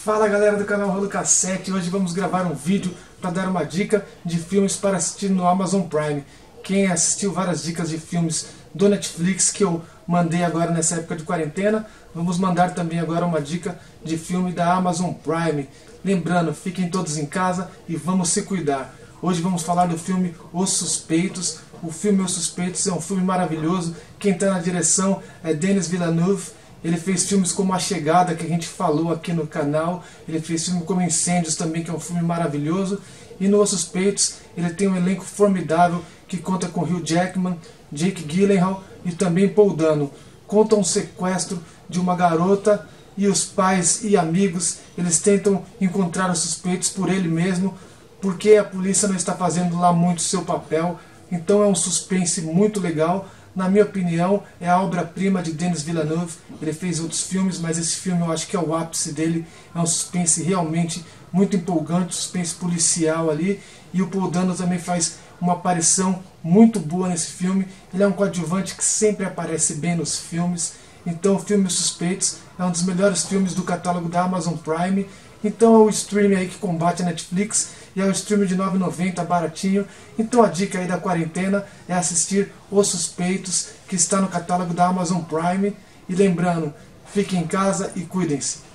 Fala galera do canal Rolo Cassete, hoje vamos gravar um vídeo para dar uma dica de filmes para assistir no Amazon Prime. Quem assistiu várias dicas de filmes do Netflix que eu mandei agora nessa época de quarentena, vamos mandar também agora uma dica de filme da Amazon Prime. Lembrando, fiquem todos em casa e vamos se cuidar. Hoje vamos falar do filme Os Suspeitos. O filme Os Suspeitos é um filme maravilhoso. Quem está na direção é Denis Villeneuve. Ele fez filmes como A Chegada, que a gente falou aqui no canal. Ele fez filme como Incêndios também, que é um filme maravilhoso. E no Os Suspeitos ele tem um elenco formidável que conta com Hugh Jackman, Jake Gyllenhaal e também Paul Dano. Conta um sequestro de uma garota e os pais e amigos, eles tentam encontrar os suspeitos por ele mesmo, porque a polícia não está fazendo lá muito seu papel. Então é um suspense muito legal. Na minha opinião, é a obra-prima de Denis Villeneuve. Ele fez outros filmes, mas esse filme eu acho que é o ápice dele. É um suspense realmente muito empolgante, suspense policial ali. E o Paul Dano também faz uma aparição muito boa nesse filme. Ele é um coadjuvante que sempre aparece bem nos filmes. Então o filme Os Suspeitos é um dos melhores filmes do catálogo da Amazon Prime. Então é o streaming aí que combate a Netflix, e é um streaming de R$ 9,90, baratinho. Então a dica aí da quarentena é assistir Os Suspeitos, que está no catálogo da Amazon Prime. E lembrando, fiquem em casa e cuidem-se.